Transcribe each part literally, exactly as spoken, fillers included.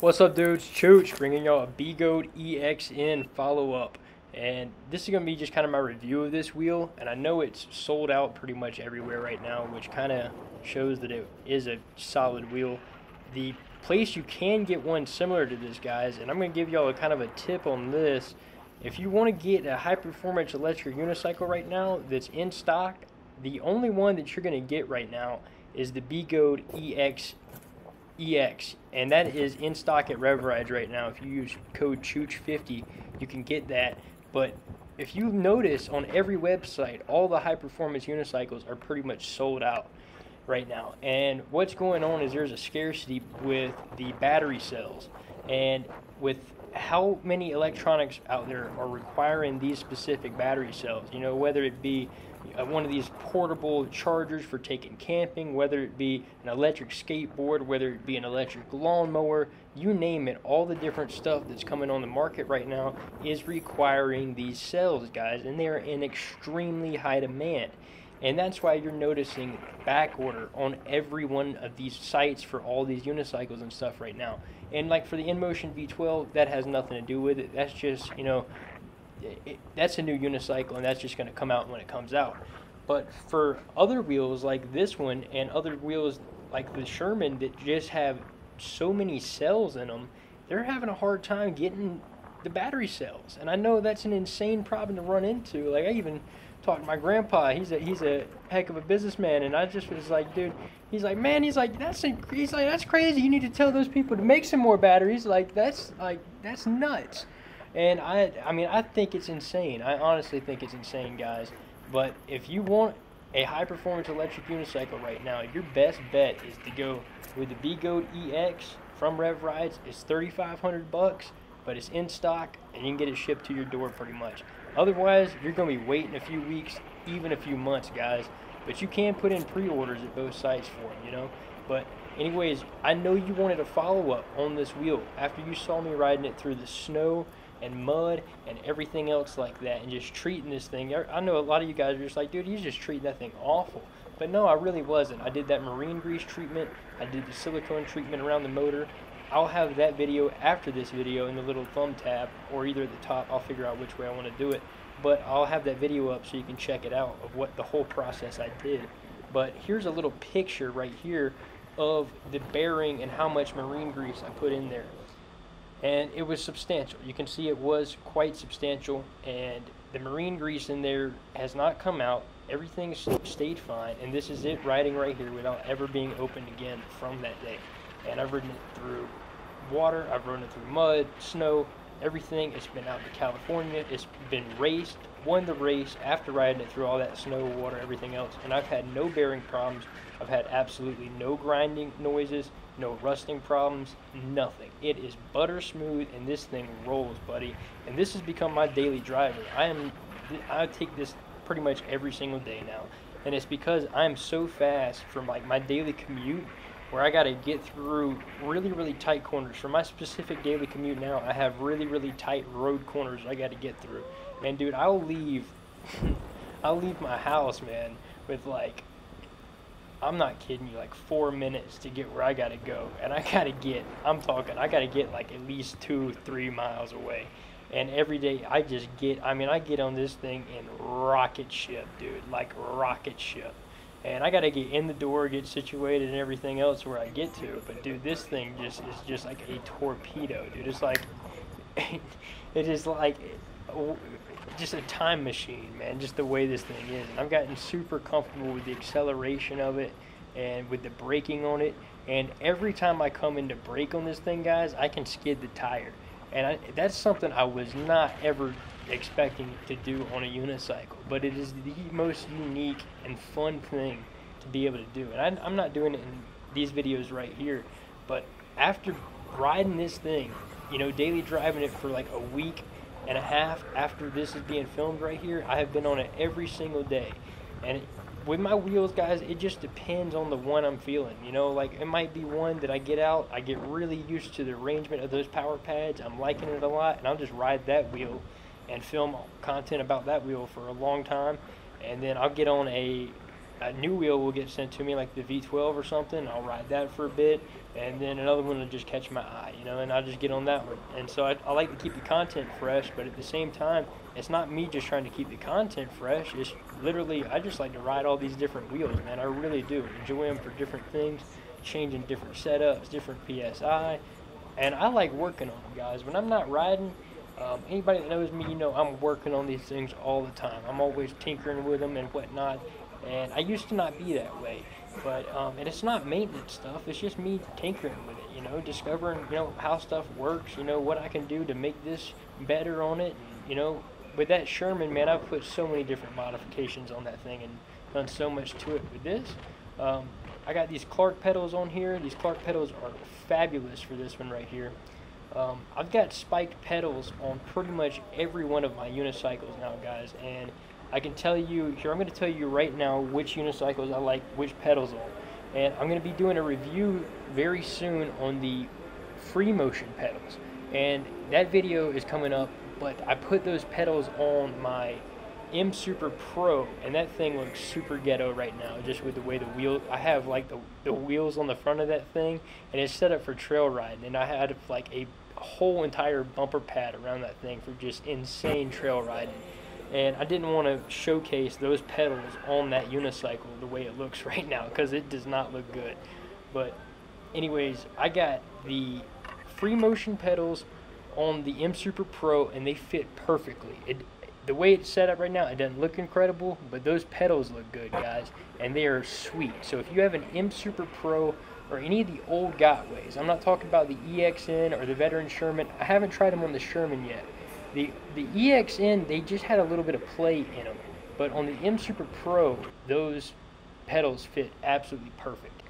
What's up, dudes? Chooch bringing y'all a Begode E X N follow-up, and this is gonna be just kind of my review of this wheel. And I know it's sold out pretty much everywhere right now, which kind of shows that it is a solid wheel. The place you can get one similar to this, guys, and I'm gonna give y'all a kind of a tip on this. If you want to get a high-performance electric unicycle right now that's in stock, the only one that you're gonna get right now is the Begode E X, and that is in stock at RevRides right now. If you use code Chooch fifty, you can get that. But if you notice, on every website, all the high-performance unicycles are pretty much sold out right now. And what's going on is there's a scarcity with the battery cells, and with how many electronics out there are requiring these specific battery cells, you know, whether it be one of these portable chargers for taking camping, whether it be an electric skateboard, whether it be an electric lawnmower, you name it, all the different stuff that's coming on the market right now is requiring these cells, guys, and they are in extremely high demand. And that's why you're noticing back order on every one of these sites for all these unicycles and stuff right now. And like for the InMotion V twelve, that has nothing to do with it. That's just, you know, it, that's a new unicycle, and that's just going to come out when it comes out. But for other wheels like this one and other wheels like the Sherman that just have so many cells in them, they're having a hard time getting the battery cells. And I know that's an insane problem to run into. Like, I even talked to my grandpa. He's a he's a heck of a businessman, and I just was like, dude, he's like, man, he's like, that's a, he's like, that's crazy. You need to tell those people to make some more batteries. Like, that's like that's nuts. And I I mean, I think it's insane. I honestly think it's insane, guys. But if you want a high performance electric unicycle right now, your best bet is to go with the Begode E X from RevRides. It's thirty-five hundred bucks. But it's in stock, and you can get it shipped to your door pretty much. Otherwise, you're going to be waiting a few weeks, even a few months, guys. But you can put in pre-orders at both sites for them, you know. But anyways, I know you wanted a follow-up on this wheel after you saw me riding it through the snow and mud and everything else like that, and just treating this thing. I know a lot of you guys are just like, dude, you just treating that thing awful. But no, I really wasn't. I did that marine grease treatment. I did the silicone treatment around the motor. I'll have that video after this video in the little thumb tab, or either at the top. I'll figure out which way I want to do it, but I'll have that video up so you can check it out of what the whole process I did. But here's a little picture right here of the bearing and how much marine grease I put in there, and it was substantial. You can see it was quite substantial, and the marine grease in there has not come out. Everything stayed fine, and this is it riding right here without ever being opened again from that day. And I've ridden it through water, I've run it through mud, snow, everything. It's been out to California, it's been raced, won the race after riding it through all that snow, water, everything else, and I've had no bearing problems. I've had absolutely no grinding noises, no rusting problems, nothing. It is butter smooth, and this thing rolls, buddy. And this has become my daily driver. I am, I take this pretty much every single day now, and it's because I'm so fast from like my daily commute, where I got to get through really, really tight corners. For my specific daily commute now, I have really, really tight road corners I got to get through. Man, dude, I'll leave, I'll leave my house, man, with like, I'm not kidding you, like four minutes to get where I got to go. And I got to get, I'm talking, I got to get like at least two, three miles away. And every day I just get, I mean, I get on this thing in rocket ship, dude, like rocket ship. And I gotta get in the door, get situated, and everything else where I get to. But dude, this thing just is just like a torpedo, dude. It's like, it is like just a time machine, man. Just the way this thing is. And I've gotten super comfortable with the acceleration of it, and with the braking on it. And every time I come into brake on this thing, guys, I can skid the tire. And I, that's something I was not ever expecting to do on a unicycle, but it is the most unique and fun thing to be able to do. And I, I'm not doing it in these videos right here, but after riding this thing, you know, daily driving it for like a week and a half after this is being filmed right here, I have been on it every single day. And it, with my wheels, guys, it just depends on the one I'm feeling, you know. Like, it might be one that I get out, I get really used to the arrangement of those power pads, I'm liking it a lot, and I'll just ride that wheel and film content about that wheel for a long time. And then I'll get on a, a new wheel will get sent to me, like the V twelve or something, I'll ride that for a bit, and then another one will just catch my eye, you know, and I'll just get on that one. And so I, I like to keep the content fresh, but at the same time, it's not me just trying to keep the content fresh. It's literally, I just like to ride all these different wheels, man. I really do enjoy them for different things, changing different setups, different P S I, and I like working on them, guys. When I'm not riding, um, anybody that knows me, you know, I'm working on these things all the time. I'm always tinkering with them and whatnot, and I used to not be that way. But, um, and it's not maintenance stuff, it's just me tinkering with it, you know, discovering, you know, how stuff works, you know, what I can do to make this better on it, and, you know, with that Sherman, man, I've put so many different modifications on that thing and done so much to it with this. Um, I got these Clark pedals on here. These Clark pedals are fabulous for this one right here. Um, I've got spiked pedals on pretty much every one of my unicycles now, guys, and I can tell you here, I'm going to tell you right now which unicycles I like, which pedals on. And I'm going to be doing a review very soon on the free motion pedals. And that video is coming up, but I put those pedals on my M Super Pro, and that thing looks super ghetto right now, just with the way the wheels, I have like the, the wheels on the front of that thing, and it's set up for trail riding, and I had like a whole entire bumper pad around that thing for just insane trail riding. And I didn't want to showcase those pedals on that unicycle the way it looks right now, because it does not look good. But anyways, I got the free motion pedals on the M Super Pro, and they fit perfectly. It, the way it's set up right now, it doesn't look incredible, but those pedals look good, guys, and they are sweet. So if you have an M Super Pro or any of the old Gotways, I'm not talking about the E X N or the Veteran Sherman. I haven't tried them on the Sherman yet. The, the E X N, they just had a little bit of play in them, but on the M Super Pro, those pedals fit absolutely perfect.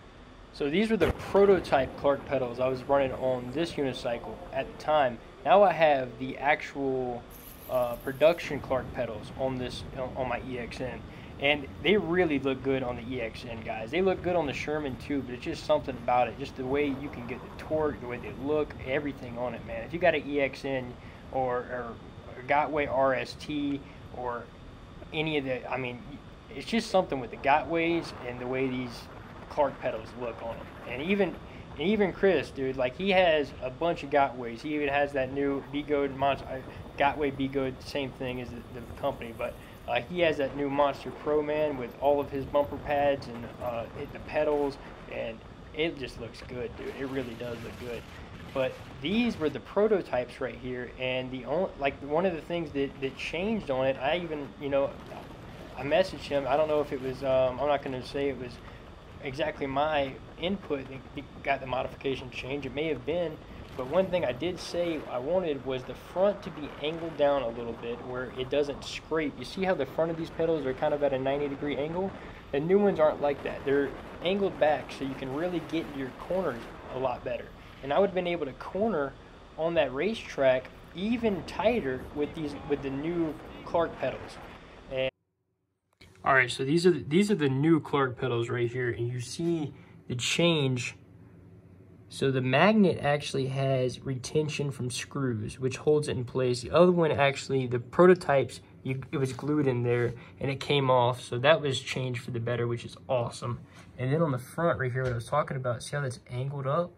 So these were the prototype Clark pedals I was running on this unicycle at the time. Now I have the actual uh, production Clark pedals on this on my E X N, and they really look good on the E X N, guys. They look good on the Sherman too, but it's just something about it, just the way you can get the torque, the way they look, everything on it, man. If you got an E X N, Or, or Gotway R S T, or any of the, I mean, it's just something with the Gotways and the way these Clark pedals look on them. And even and even Chris, dude, like, he has a bunch of Gotways. He even has that new Begode Monster, Gotway Begode, same thing as the, the company, but uh, he has that new Monster Pro, man, with all of his bumper pads and uh, the pedals, and it just looks good, dude. It really does look good. But these were the prototypes right here, and the only, like, one of the things that, that changed on it, I even, you know, I messaged him. I don't know if it was, um, I'm not going to say it was exactly my input that got the modification change. It may have been, but one thing I did say I wanted was the front to be angled down a little bit where it doesn't scrape. You see how the front of these pedals are kind of at a ninety degree angle? The new ones aren't like that. They're angled back so you can really get your corners a lot better. And I would have been able to corner on that racetrack even tighter with these with the new Clark pedals. And all right, so these are the, these are the new Clark pedals right here, and you see the change. So the magnet actually has retention from screws, which holds it in place. The other one actually, the prototypes, you, it was glued in there and it came off. So that was changed for the better, which is awesome. And then on the front right here, what I was talking about, see how that's angled up?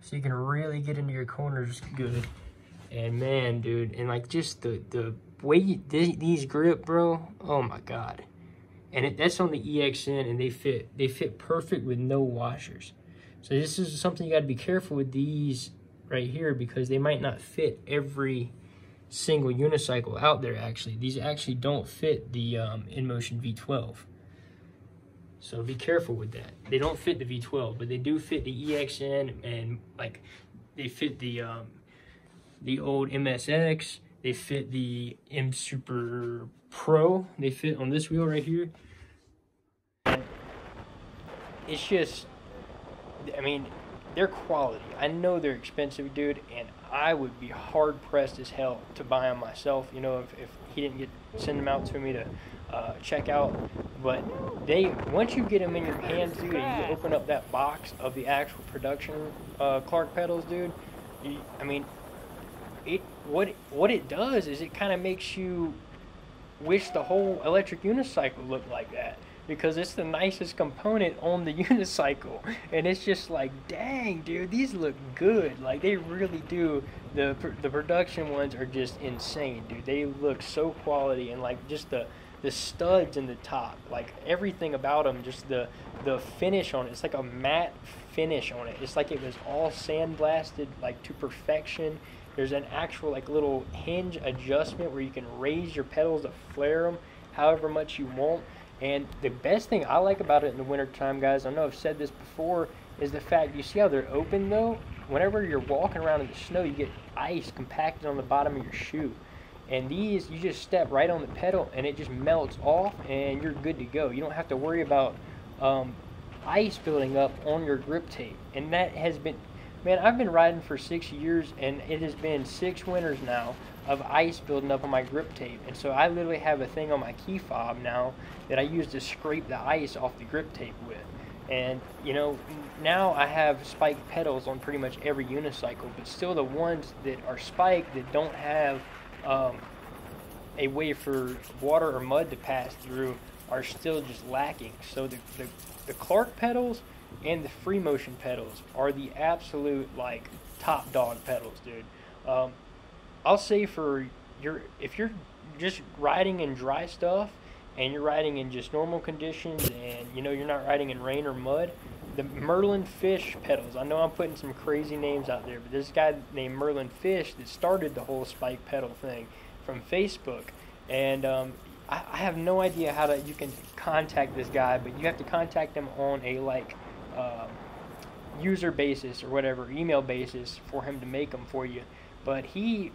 So you can really get into your corners good. And man, dude, and like just the, the way you, th these grip, bro, oh my God. And it, that's on the E X N, and they fit, they fit perfect with no washers. So this is something you gotta be careful with these right here, because they might not fit every single unicycle out there actually. These actually don't fit the um, InMotion V twelve. So be careful with that. They don't fit the V twelve, but they do fit the E X N, and like they fit the um, the old M S X. They fit the M Super Pro. They fit on this wheel right here. And it's just, I mean, they're quality. I know they're expensive, dude, and I would be hard pressed as hell to buy them myself. You know, if, if he didn't get send them out to me to uh, check out. But they, once you get them in your hands, dude, and you open up that box of the actual production uh, Clark pedals, dude, you, I mean, it what what it does is it kind of makes you wish the whole electric unicycle looked like that. because it's the nicest component on the unicycle. And it's just like, dang, dude, these look good. Like, they really do. The, the production ones are just insane, dude. They look so quality, and like just the the studs in the top, like everything about them, just the the finish on it. It's like a matte finish on it. It's like it was all sandblasted, like to perfection. There's an actual like little hinge adjustment where you can raise your pedals to flare them however much you want. And the best thing I like about it in the winter time, guys, I know I've said this before, is the fact, you see how they're open though? Whenever you're walking around in the snow, you get ice compacted on the bottom of your shoe. And these, you just step right on the pedal and it just melts off and you're good to go. You don't have to worry about um, ice building up on your grip tape. And that has been, man, I've been riding for six years and it has been six winters now of ice building up on my grip tape. And so I literally have a thing on my key fob now that I use to scrape the ice off the grip tape with. And, you know, now I have spiked pedals on pretty much every unicycle, but still the ones that are spiked that don't have um, a way for water or mud to pass through are still just lacking. So the, the, the Clark pedals and the free motion pedals are the absolute, like, top dog pedals, dude. Um, I'll say for your, if you're just riding in dry stuff, and you're riding in just normal conditions, and you know you're not riding in rain or mud, the Merlin Fish pedals, I know I'm putting some crazy names out there, but this guy named Merlin Fish that started the whole spike pedal thing from Facebook, and um, I, I have no idea how to, you can contact this guy, but you have to contact him on a like uh, user basis or whatever, email basis, for him to make them for you. But he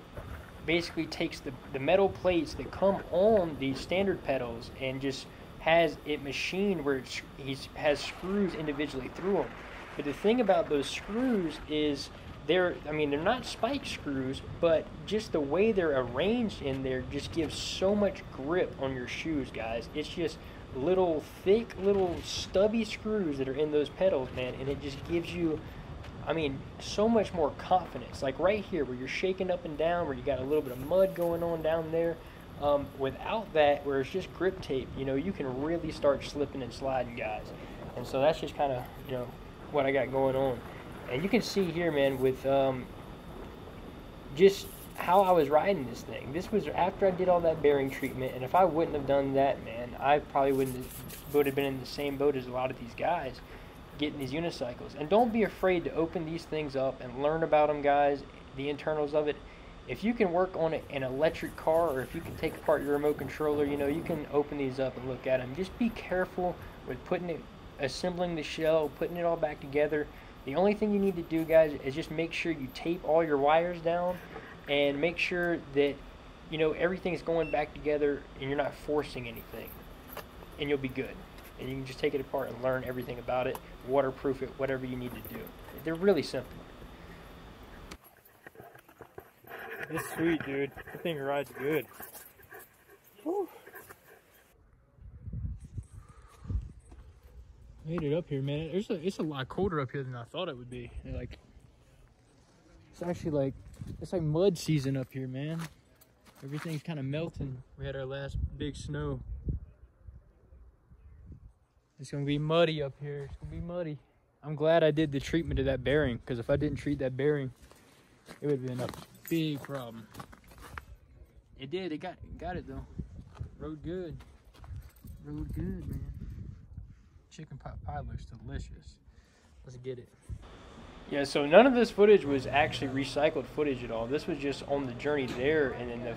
basically takes the, the metal plates that come on these standard pedals and just has it machined where it's, he's, has screws individually through them. But the thing about those screws is they're, I mean, they're not spike screws, but just the way they're arranged in there just gives so much grip on your shoes, guys. It's just little thick, little stubby screws that are in those pedals, man, and it just gives you, I mean, so much more confidence. Like right here where you're shaking up and down, where you got a little bit of mud going on down there, um, without that, where it's just grip tape, you know, you can really start slipping and sliding, guys. And so that's just kind of, you know, what I got going on. And you can see here, man, with um, just how I was riding this thing. This was after I did all that bearing treatment, and if I wouldn't have done that, man, I probably wouldn't would have been in the same boat as a lot of these guys getting these unicycles. And don't be afraid to open these things up and learn about them, guys, the internals of it. If you can work on an electric car, or if you can take apart your remote controller, you know, you can open these up and look at them. Just be careful with putting it, assembling the shell, putting it all back together. The only thing you need to do, guys, is just make sure you tape all your wires down and make sure that, you know, everything's going back together and you're not forcing anything, and you'll be good. And you can just take it apart and learn everything about it, waterproof it, whatever you need to do. They're really simple. It's sweet, dude. That thing rides good. Whew. Made it up here, man. There's a, it's a lot colder up here than I thought it would be. And like, it's actually like, it's like mud season up here, man. Everything's kind of melting. We had our last big snow. It's going to be muddy up here. It's going to be muddy. I'm glad I did the treatment to that bearing, because if I didn't treat that bearing, it would have been a big problem. It did. It got, got it, though. Rode good. Rode good, man. Chicken pot pie looks delicious. Let's get it. Yeah, so none of this footage was actually recycled footage at all. This was just on the journey there, and then the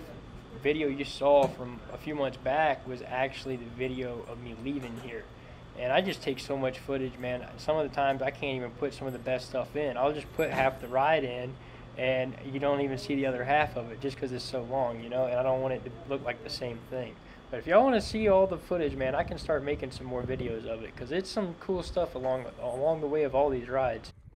video you saw from a few months back was actually the video of me leaving here. And I just take so much footage, man. Some of the times I can't even put some of the best stuff in. I'll just put half the ride in, and you don't even see the other half of it just because it's so long, you know, and I don't want it to look like the same thing. But if y'all want to see all the footage, man, I can start making some more videos of it, because it's some cool stuff along, along the way of all these rides.